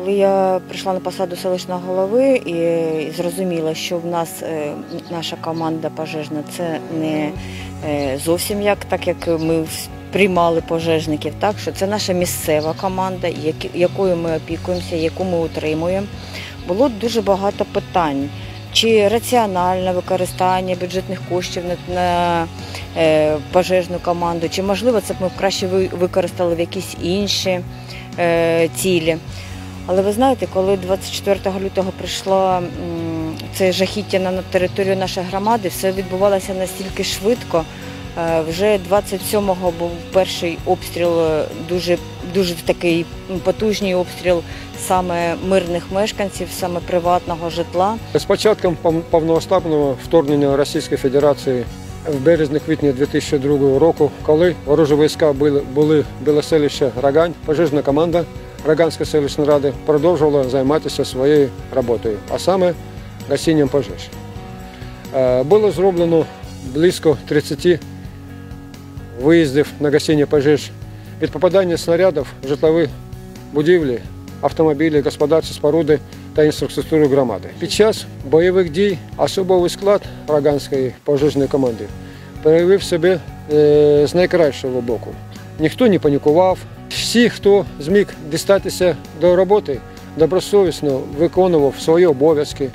Коли я прийшла на посаду селищного голови і зрозуміла, що в нас наша команда пожежна – це не зовсім так як ми приймали пожежників, так що це наша місцева команда, якою ми опікуємося, яку ми утримуємо. Було дуже багато питань. Чи раціональне використання бюджетних коштів на пожежну команду, чи, можливо, це б ми краще використали в якісь інші цілі. Але ви знаєте, коли 24 лютого прийшло це жахіття на територію нашої громади, все відбувалося настільки швидко. Вже 27-го був перший обстріл, дуже такий потужний обстріл саме мирних мешканців, саме приватного житла. З початком повномасштабного вторгнення Російської Федерації в березні-квітні 2002 року, коли ворожі війська були біля селища Рогань, пожежна команда Роганської селищної ради продовжувала займатися своєю роботою, а саме гасінням пожеж. Було зроблено близько 30 виїздів на гасіння пожеж від попадання снарядів в житлові будівлі, автомобілі, господарчі споруди та інфраструктуру громади. Під час бойових дій особовий склад Роганської пожежної команди проявив себе з найкращого боку. Ніхто не панікував. Всі, хто зміг дістатися до роботи, добросовісно виконував свої обов'язки,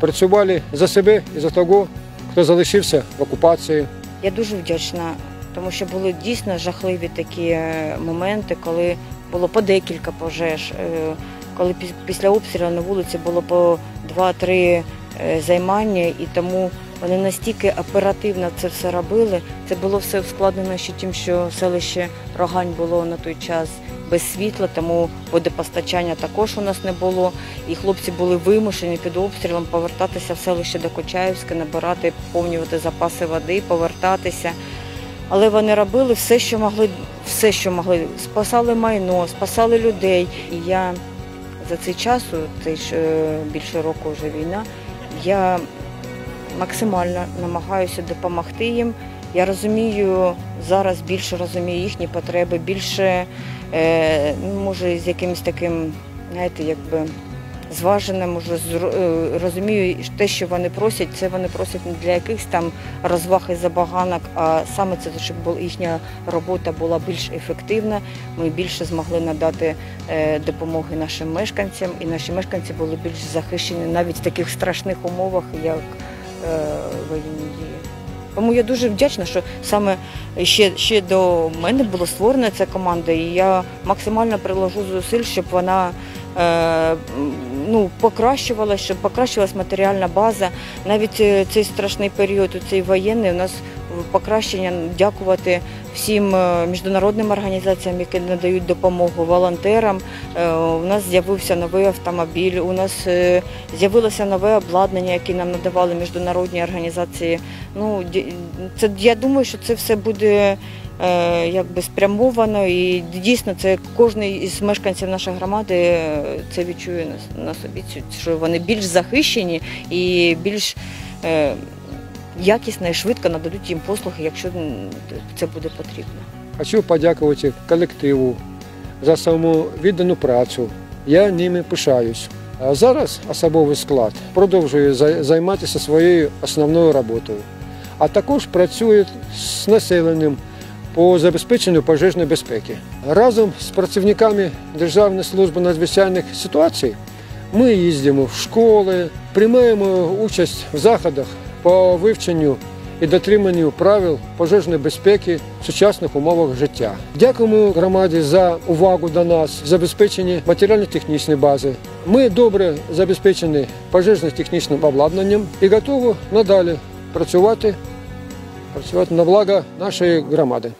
працювали за себе і за того, хто залишився в окупації. Я дуже вдячна, тому що були дійсно жахливі такі моменти, коли було по декілька пожеж, коли після обстрілу на вулиці було по 2-3 займання, і тому вони настільки оперативно це все робили. Це було все ускладнено ще тим, що селище Рогань було на той час без світла, тому водопостачання також у нас не було. І хлопці були вимушені під обстрілом повертатися в селище Докучаєвське, набирати, поповнювати запаси води, повертатися. Але вони робили все, що могли. Спасали майно, спасали людей. І я за цей час, більше року вже війна, я максимально намагаюся допомогти їм. Я розумію, зараз більше розумію їхні потреби, більше, може, з якимось таким, знаєте, якби зваженим, може, розумію те, що вони просять. Це вони просять не для якихось там розваг і забаганок, а саме це, щоб їхня робота була більш ефективна, ми більше змогли надати допомоги нашим мешканцям, і наші мешканці були більш захищені навіть в таких страшних умовах, як воєнні дії. Тому я дуже вдячна, що саме ще до мене була створена ця команда, і я максимально приложу зусиль, щоб вона покращувалася, щоб покращилась матеріальна база. Навіть цей страшний період, цей воєнний, у нас покращення, дякувати всім міжнародним організаціям, які надають допомогу, волонтерам. У нас з'явився новий автомобіль, у нас з'явилося нове обладнання, яке нам надавали міжнародні організації. Це, я думаю, що це все буде спрямовано, і дійсно це кожен із мешканців нашої громади це відчує на собі, що вони більш захищені і більш якісно і швидко нададуть їм послуги, якщо це буде потрібно. Хочу подякувати колективу за самовіддану працю. Я ними пишаюсь. А зараз особовий склад продовжує займатися своєю основною роботою, а також працює з населенням по забезпеченню пожежної безпеки. Разом з працівниками Державної служби надзвичайних ситуацій ми їздимо в школи, приймаємо участь в заходах по вивченню і дотриманню правил пожежної безпеки в сучасних умовах життя. Дякуємо громаді за увагу до нас, забезпечення матеріально-технічної бази. Ми добре забезпечені пожежно-технічним обладнанням і готові надалі працювати на благо нашої громади.